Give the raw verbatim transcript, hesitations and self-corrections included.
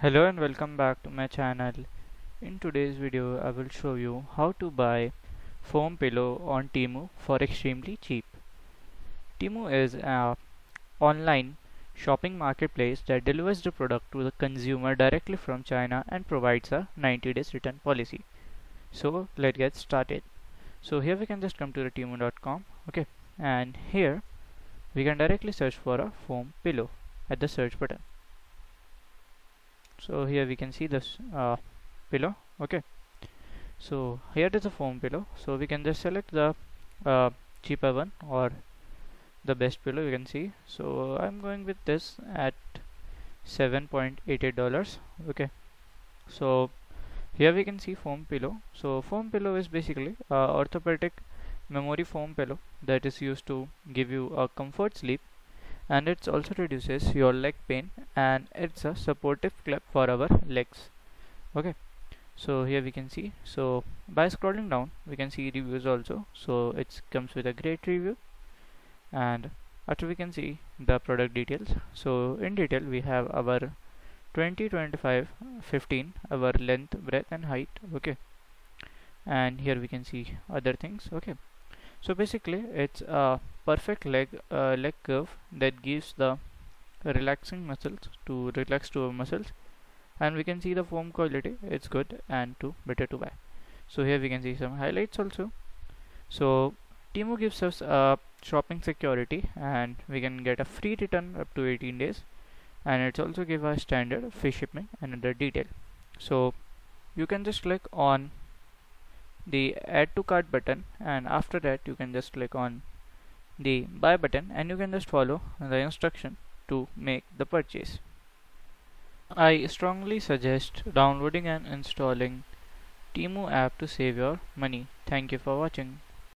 Hello and welcome back to my channel. In today's video I will show you how to buy foam pillow on Temu for extremely cheap. Temu is an online shopping marketplace that delivers the product to the consumer directly from China and provides a ninety days return policy. So let's get started. So here we can just come to the temu dot com, okay, and here we can directly search for a foam pillow at the search button. So here we can see this uh, pillow, okay. So here it is a foam pillow, so we can just select the uh, cheaper one or the best pillow you can see. So I'm going with this at seven dollars and eighty-eight cents, okay. So here we can see foam pillow. So foam pillow is basically uh, orthopedic memory foam pillow that is used to give you a comfort sleep, and it also reduces your leg pain, and it's a supportive clip for our legs, okay. So here we can see, so by scrolling down we can see reviews also. So it comes with a great review, and after we can see the product details. So in detail we have our twenty, twenty-five, fifteen, our length, breadth and height, okay, and here we can see other things, okay. So basically it's a perfect leg uh, leg curve that gives the relaxing muscles to relax to our muscles, and we can see the foam quality, it's good and too better to buy. So here we can see some highlights also. So Temu gives us a shopping security, and we can get a free return up to eighteen days, and it's also give us standard free shipping and other detail. So you can just click on the add to cart button, and after that you can just click on the buy button, and you can just follow the instruction to make the purchase. I strongly suggest downloading and installing Temu app to save your money. Thank you for watching.